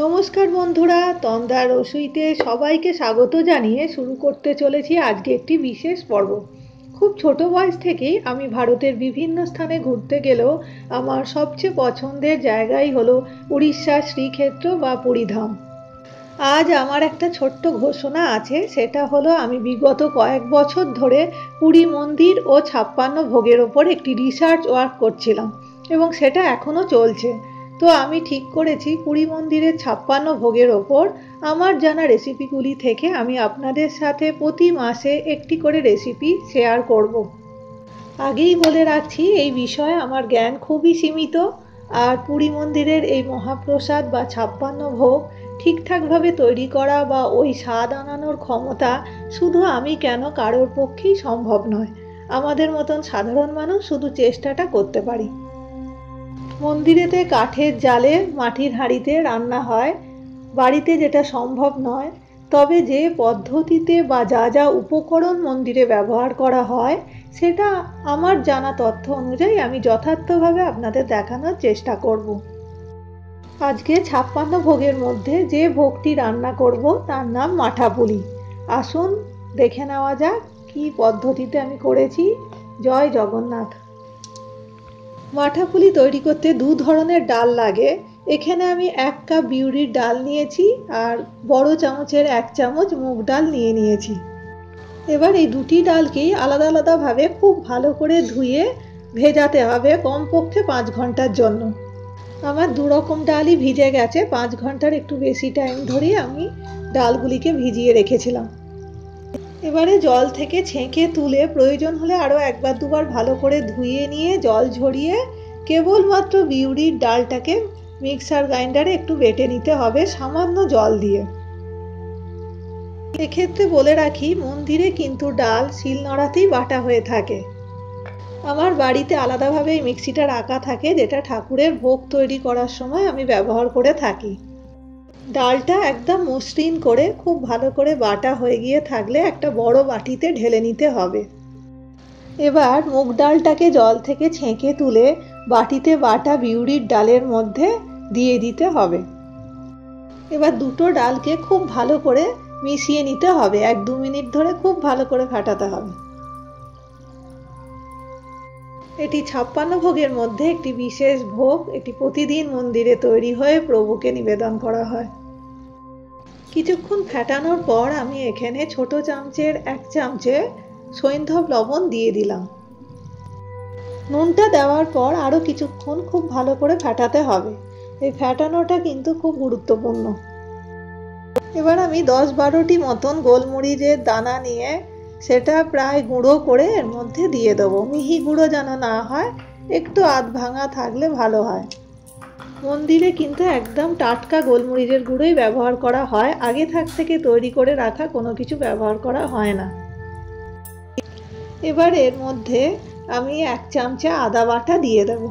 नमस्कार बंधुरा तमदा रसुईते सबाइके स्वागत जानिए शुरू करते चलेछि आजके एकटी विशेष पर्व। खूब छोट बयस थेकेई आमी भारतेर विभिन्न स्थाने घुरते गेलेओ आमार सबचेये पछंदेर जायगाई हलो उड़ीसा श्रीक्षेत्र बा पुरीधाम। आज आमार एकटा छोट्ट घोषणा आछे, सेटा हलो आमी विगत कयेक बछर धरे पुरी मंदिर ओ 56 भोगेर ओपर एकटी रिसार्च वार्क करछिलाम एबं सेटा एखोनो चलछे। तो आमी ठीक करेছি पुरी मंदिरे 56 भोगের ওপর আমার জানা রেসিপিগুলি থেকে আমি আপনাদের সাথে প্রতি মাসে একটি করে রেসিপি শেয়ার করব। আগেই বলে রাখছি এই বিষয়ে আমার জ্ঞান খুবই সীমিত আর পুরি মন্দিরের এই মহাপ্রসাদ বা 56 ভোগ ঠিকঠাকভাবে তৈরি করা বা ওই স্বাদ আনানোর ক্ষমতা শুধু আমি কেন কারোর পক্ষেই সম্ভব নয়। আমাদের মতন সাধারণ মানুষ শুধু চেষ্টাটা করতে পারি। मंदिरेते काठेर जाले माटिर हाड़ीते रान्ना हय, बाड़ीते जेटा सम्भव नय तबे जे पद्धतिते बा जा जा उपकरण मंदिरे व्यवहार करा हय सेटा आमार जाना तथ्य अनुयायी आमी यथार्थभावे आपनादेर देखानोर चेष्टा करब। आजके 56 भोगेर मध्य जे भोगटी रान्ना करब तार नाम माठापुली। आसुन देखे नेওয়া যাক कि पद्धतिते आमी करेছি। जय जगन्नाथ। माठापुली तैरी करते दो धरनेर डाल लागे। एखाने आमी एक कप बिउरिर डाल नियेছি আর বড় চামচের एक চামচ মুগ ডাল নিয়ে নিয়েছি। এবার এই দুটি ডালকে আলাদা আলাদা ভাবে খুব ভালো করে ধুয়ে ভেজাতে হবে কমপক্ষে 5 ঘন্টার জন্য। আমার দুই রকম ডালই ভিজে গেছে, 5 ঘন্টার একটু বেশি টাইম ধরে আমি ডালগুলিকে ভিজিয়ে রেখেছিলাম। এবারে জল থেকে ছেঁকে তুলে প্রয়োজন হলে আরো একবার দুবার ভালো করে ধুয়ে নিয়ে জল ঝরিয়ে কেবলমাত্র বিউরির ডালটাকে মিক্সার গ্রাইন্ডারে একটু বেটে নিতে হবে সামান্য জল দিয়ে। এক্ষেত্রে বলে রাখি মন্দিরে কিন্তু ডাল শিলনোড়াতেই বাটা হয়ে থাকে। আমার বাড়িতে আলাদাভাবে এই মিক্সিটা রাখা থাকে যেটা ঠাকুরের ভোগ তৈরি করার সময় আমি ব্যবহার করে থাকি। ডালটা একদম মসৃণ করে খুব ভালো করে বাটা হয়ে গিয়ে থাকলে একটা বড় বাটিতে ঢেলে নিতে হবে। এবার মুগ ডালটাকে জল থেকে ছেঁকে তুলে বাটিতে বাটা বিউরির ডালের মধ্যে দিয়ে দিতে হবে। এবার দুটো ডালকে খুব ভালো করে মিশিয়ে নিতে হবে, 1-2 মিনিট ধরে খুব ভালো করে ফাটাতে হবে। এটি 56 ভোগের মধ্যে একটি বিশেষ ভোগ। এটি প্রতিদিন মন্দিরে তৈরি হয়ে প্রভুকে নিবেদন করা হয়। কিছুক্ষণ ফাটানোর পর আমি এখানে ছোট চামচের 1 চামচে সৈন্ধব লবণ দিয়ে দিলাম। নুনটা দেওয়ার পর আরও কিছুক্ষণ খুব ভালো করে ফাটাতে হবে। এই ফাটানোটা কিন্তু খুব গুরুত্বপূর্ণ। এবার আমি 10-12টি মতন গোলমরিচের দানা নিয়ে সেটা প্রায় গুঁড়ো করে এর মধ্যে দিয়ে দেবো। মিহি গুঁড়ো যেন না হয়, একটু আধ ভাঙা থাকলে ভালো হয়। মন্দিরে কিন্তু একদম টাটকা গোলমরিচের গুঁড়োই ব্যবহার করা হয়, আগে থেকে তৈরি করে রাখা কোনো কিছু ব্যবহার করা হয় না। এবার এর মধ্যে আমি 1 চামচা আদা বাটা দিয়ে দেবো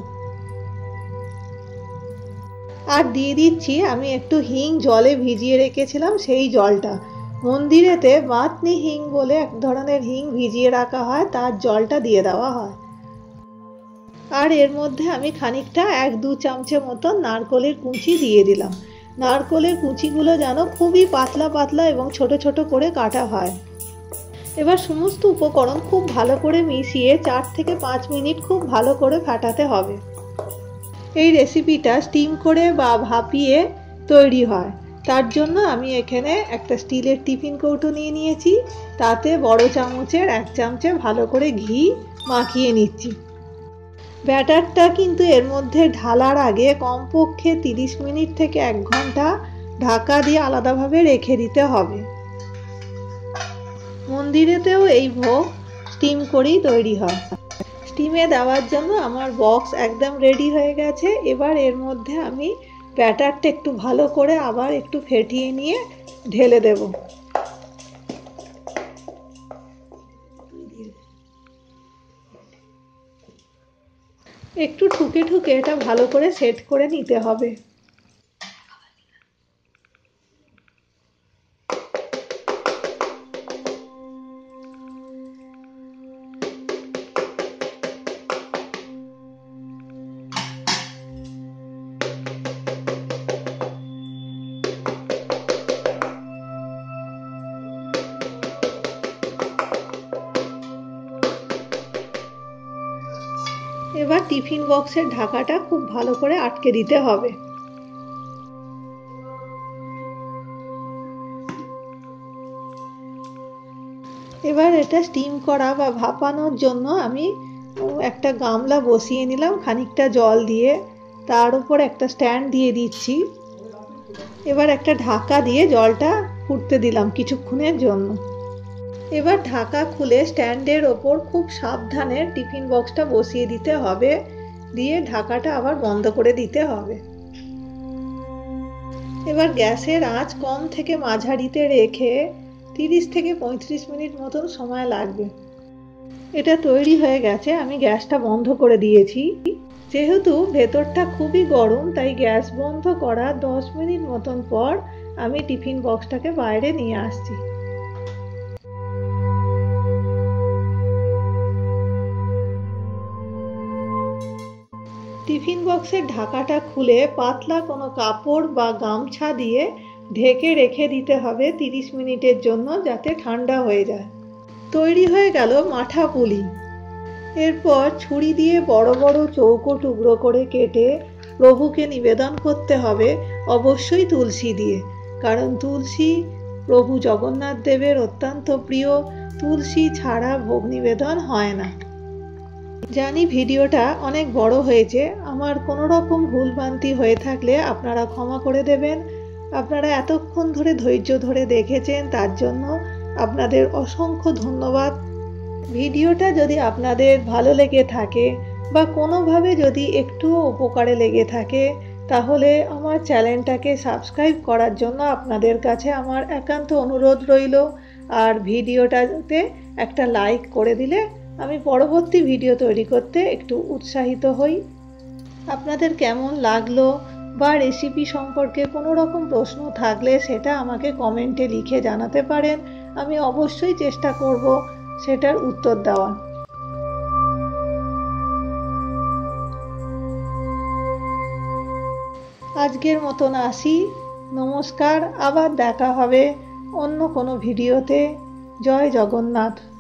আর দিয়ে দিচ্ছি আমি একটু হিং জলে ভিজিয়ে রেখেছিলাম সেই জলটা। মন্দিরেতে বাতনি হিং বলে এক ধরনের হিং ভিজিয়ে রাখা হয়, তার জলটা দিয়ে দেওয়া হয়। আর এর মধ্যে আমি খানিকটা 1-2 চামচের মতো নারকলের কুচি দিয়ে দিলাম। নারকলের কুচিগুলো যেন খুবই পাতলা পাতলা এবং ছোট ছোট করে কাটা হয়। এবার সমস্ত উপকরণ খুব ভালো করে মিশিয়ে 4 থেকে 5 মিনিট খুব ভালো করে ফাটাতে হবে। এই রেসিপিটা স্টিম করে বা ভাপিয়ে তৈরি হয়। তার জন্য আমি এখানে একটা স্টিলের টিফিন কৌটো নিয়ে নিয়েছি, তাতে বড় চামচের 1 চামচে ভালো করে ঘি মাখিয়ে নিচ্ছি। ব্যাটারটা কিন্তু এর মধ্যে ঢালার আগে কমপক্ষে 30 মিনিট থেকে 1 ঘন্টা ঢাকা দিয়ে আলাদাভাবে রেখে দিতে হবে। মন্দিরেতেও এই ভোগ স্টিম করেই তৈরি হয়। স্টিমে দেওয়ার জন্য আমার বক্স একদম রেডি হয়ে গেছে। এবার এর মধ্যে আমি ব্যাটারটা একটু ভালো করে আবার একটু ফেটিয়ে নিয়ে ঢেলে দেব। একটু ঠুকে ঠুকে এটা ভালো করে সেট করে নিতে হবে। टिफिन बक्सर ढाकाटा खूब भालो करे आटके दिते होबे। एबार एटा स्टीम करा बा भापानोर जोन्नो आमी एकटा गामला बसिए निलाम, खानिकटा जल दिए तार उपर एकटा स्टैंड दिए दिच्छी। एबार एकटा ढाका दिए जलटा फुटते दिलाम किछुक्षणेर जोन्नो। एबार ढाका खुले स्टैंडेर ओपर खूब साबधाने टिफिन बक्सटा बसिए दिते होबे, दिए ढाकाटा आबार बंद करे दिते होबे। एबार ग्यासेर आँच कम थेके माझारिते रेखे 30 थेके 35 मिनिट मतन समय लागबे। एटा तैरी हये गेछे, आमी ग्यासटा बंध करे दिएछि। जेहेतु भेतरटा खूबई गरम ताई ग्यास बंध करा 10 मिनिट मतन पर आमी टिफिन बक्सटाके बाइरे निये आसछि। टिफिन बक्सर ढाकाटा खुले पतला कोनो कपड़ बा गामछा दिए ढेके रेखे दीते हबे 30 मिनिटेर जोन्नो, जाते ठंडा हो जाए। तैरी हो गेल माठापुली। एरपर छुरी दिए बड़ो बड़ो चौको टुकड़ो करे केटे प्रभु के निवेदन करते हबे, अवश्य तुलसी दिए, कारण तुलसी प्रभु जगन्नाथ देवेर अत्यंत प्रिय। तुलसी छाड़ा भोग निवेदन हय ना। जानी भिडियोटा अनेक बड़ो होयेछे, आमार कोनो रकम भूलभ्रांति होये थाकले आपनारा क्षमा करे देवेन। आपनारा एतक्षण धरे धैर्य धरे देखेछेन तार जोन्नो आपनादेर असंख्य धन्यवाद। भिडियोटा जदि आपनादेर भालो लेगे थाके बा कोनोभावे जदि एकटुओ उपकारे लेगे थाके ताहले आमार चैनेलटाके सबस्क्राइब करार जोन्नो आपनादेर काछे आमार एकान्त अनुरोध रइलो। आर भिडियोटाते एकटा लाइक करे दिले आमी परवर्ती भिडियो तैरी करते एकटू उत्साहित हई। आपनादेर केमन लागलो बा रेसिपि सम्पर्के कोनो रकम प्रश्न थाकले सेटा आमाके कमेंटे लिखे जानाते पारेन, आमी अवश्यई चेष्टा करब सेटार उत्तर देवार। आजकेर मतन आसि, नमस्कार। आबार देखा हबे अन्य कोनो भिडियोते। जय जगन्नाथ।